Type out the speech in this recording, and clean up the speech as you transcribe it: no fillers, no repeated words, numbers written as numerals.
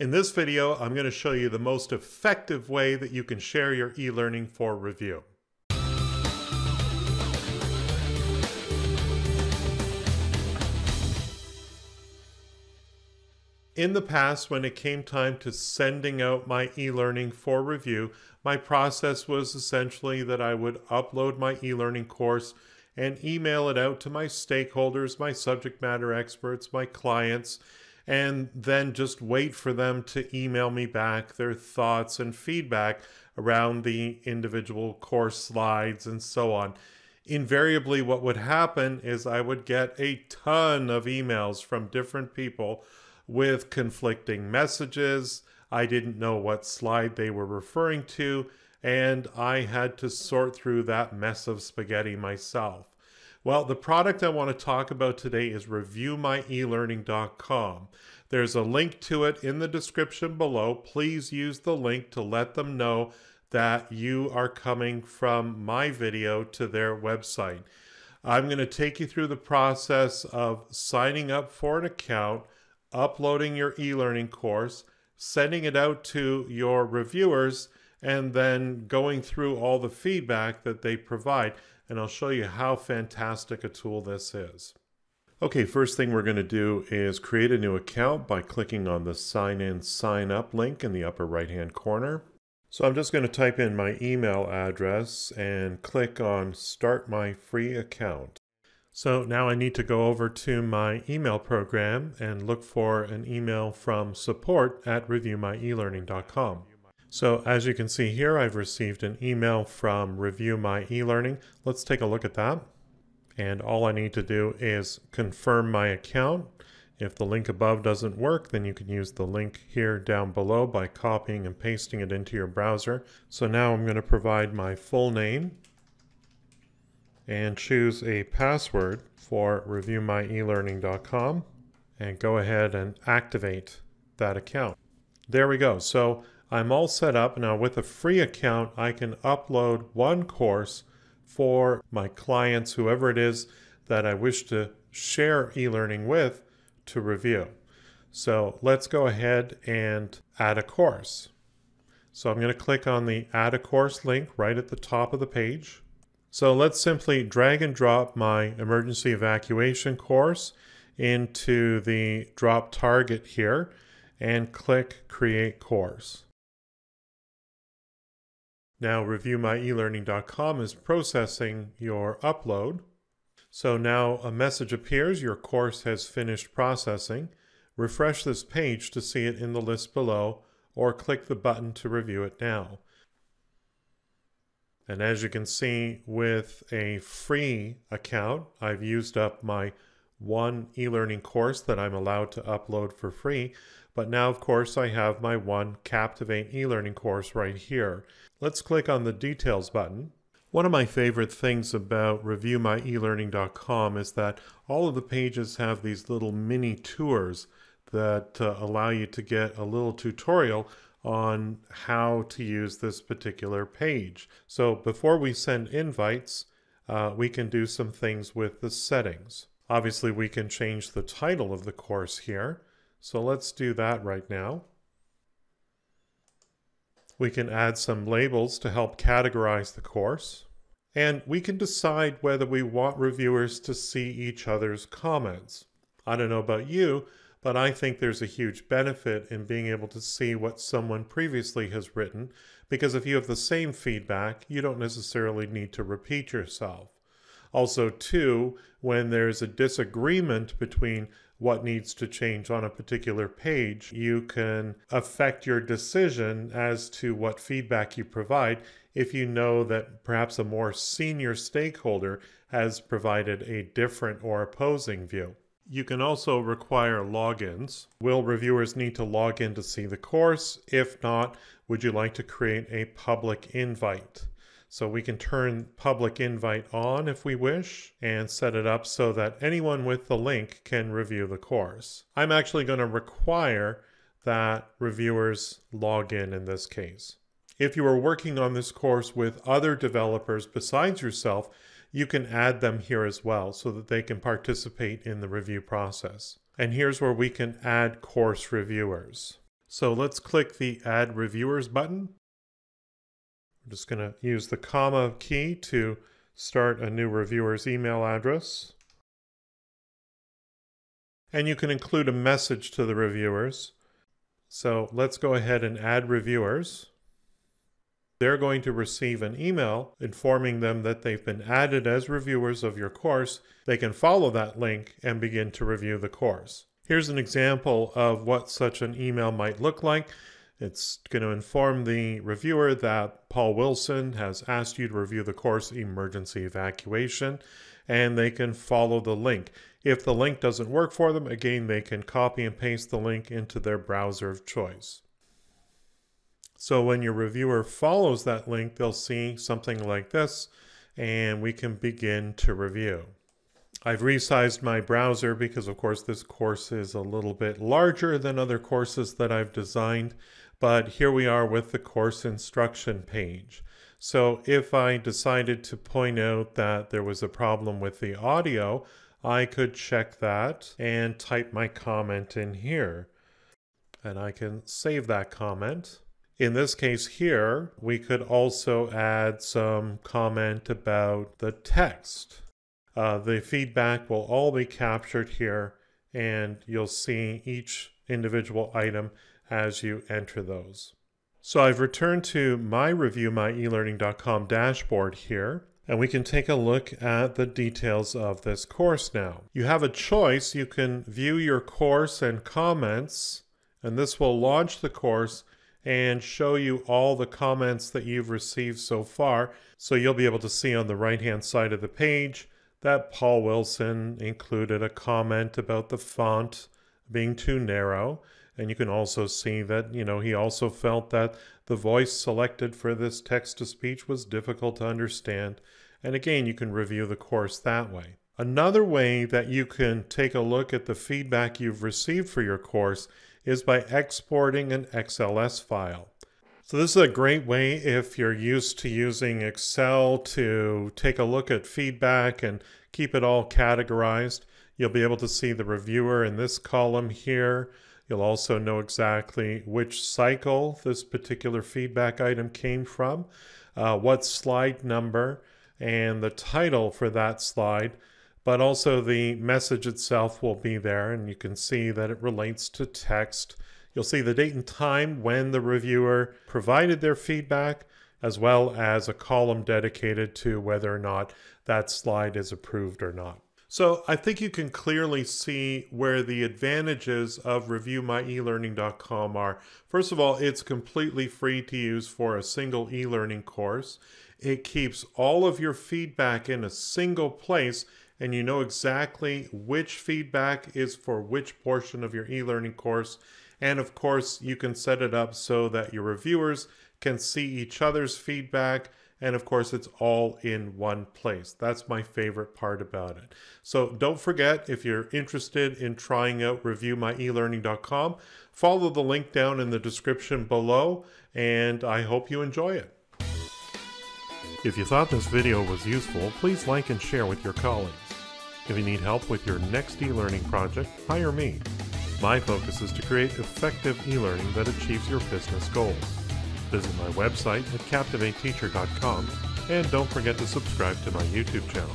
In this video, I'm going to show you the most effective way that you can share your e-learning for review. In the past, when it came time to sending out my e-learning for review, my process was essentially that I would upload my e-learning course and email it out to my stakeholders, my subject matter experts, my clients, and then just wait for them to email me back their thoughts and feedback around the individual course slides and so on. Invariably, what would happen is I would get a ton of emails from different people with conflicting messages. I didn't know what slide they were referring to, and I had to sort through that mess of spaghetti myself. Well, the product I want to talk about today is ReviewMyElearning.com. There's a link to it in the description below. Please use the link to let them know that you are coming from my video to their website. I'm going to take you through the process of signing up for an account, uploading your e-learning course, sending it out to your reviewers, and then going through all the feedback that they provide. And I'll show you how fantastic a tool this is. Okay, first thing we're going to do is create a new account by clicking on the sign in, sign up link in the upper right hand corner. So I'm just going to type in my email address and click on start my free account. So now I need to go over to my email program and look for an email from support@reviewmyelearning.com. So as you can see here, I've received an email from Review My eLearning. Let's take a look at that. And all I need to do is confirm my account. If the link above doesn't work, then you can use the link here down below by copying and pasting it into your browser. So now I'm going to provide my full name and choose a password for ReviewMyElearning.com and go ahead and activate that account. There we go. So I'm all set up. Now with a free account, I can upload one course for my clients, whoever it is that I wish to share e-learning with, to review. So let's go ahead and add a course. So I'm going to click on the add a course link right at the top of the page. So let's simply drag and drop my emergency evacuation course into the drop target here and click create course. Now ReviewMyElearning.com is processing your upload. So now a message appears, your course has finished processing. Refresh this page to see it in the list below, or click the button to review it now. And as you can see, with a free account, I've used up my one e-learning course that I'm allowed to upload for free. But now, of course, I have my one Captivate e-learning course right here. Let's click on the details button. One of my favorite things about ReviewMyElearning.com is that all of the pages have these little mini tours that allow you to get a little tutorial on how to use this particular page. So before we send invites, we can do some things with the settings. Obviously, we can change the title of the course here. So let's do that right now. We can add some labels to help categorize the course. And we can decide whether we want reviewers to see each other's comments. I don't know about you, but I think there's a huge benefit in being able to see what someone previously has written, because if you have the same feedback, you don't necessarily need to repeat yourself. Also, too, when there's a disagreement between what needs to change on a particular page, you can affect your decision as to what feedback you provide if you know that perhaps a more senior stakeholder has provided a different or opposing view. You can also require logins. Will reviewers need to log in to see the course? If not, would you like to create a public invite? So we can turn public invite on if we wish and set it up so that anyone with the link can review the course. I'm actually going to require that reviewers log in this case. If you are working on this course with other developers besides yourself, you can add them here as well so that they can participate in the review process. And here's where we can add course reviewers. So let's click the Add Reviewers button. I'm just going to use the comma key to start a new reviewer's email address. And you can include a message to the reviewers. So let's go ahead and add reviewers. They're going to receive an email informing them that they've been added as reviewers of your course. They can follow that link and begin to review the course. Here's an example of what such an email might look like. It's going to inform the reviewer that Paul Wilson has asked you to review the course Emergency Evacuation, and they can follow the link. If the link doesn't work for them, again, they can copy and paste the link into their browser of choice. So when your reviewer follows that link, they'll see something like this, and we can begin to review. I've resized my browser because, of course, this course is a little bit larger than other courses that I've designed. But here we are with the course instruction page. So if I decided to point out that there was a problem with the audio, I could check that and type my comment in here. And I can save that comment. In this case here, we could also add some comment about the text. The feedback will all be captured here, and you'll see each individual item as you enter those. So I've returned to my ReviewMyElearning.com dashboard here, and we can take a look at the details of this course now. You have a choice. You can view your course and comments, and this will launch the course and show you all the comments that you've received so far. So you'll be able to see on the right-hand side of the page that Paul Wilson included a comment about the font being too narrow. And you can also see that, he also felt that the voice selected for this text-to-speech was difficult to understand. And again, you can review the course that way. Another way that you can take a look at the feedback you've received for your course is by exporting an XLS file. So this is a great way if you're used to using Excel to take a look at feedback and keep it all categorized. You'll be able to see the reviewer in this column here. You'll also know exactly which cycle this particular feedback item came from, what slide number, and the title for that slide. But also the message itself will be there, and you can see that it relates to text. You'll see the date and time when the reviewer provided their feedback, as well as a column dedicated to whether or not that slide is approved or not. So I think you can clearly see where the advantages of ReviewMyElearning.com are. First of all, it's completely free to use for a single e-learning course. It keeps all of your feedback in a single place, and you know exactly which feedback is for which portion of your e-learning course. And of course, you can set it up so that your reviewers can see each other's feedback. And of course, it's all in one place. That's my favorite part about it. So don't forget, if you're interested in trying out ReviewMyElearning.com, follow the link down in the description below, and I hope you enjoy it. If you thought this video was useful, please like and share with your colleagues. If you need help with your next e-learning project, hire me. My focus is to create effective e-learning that achieves your business goals. Visit my website at captivateteacher.com, and don't forget to subscribe to my YouTube channel.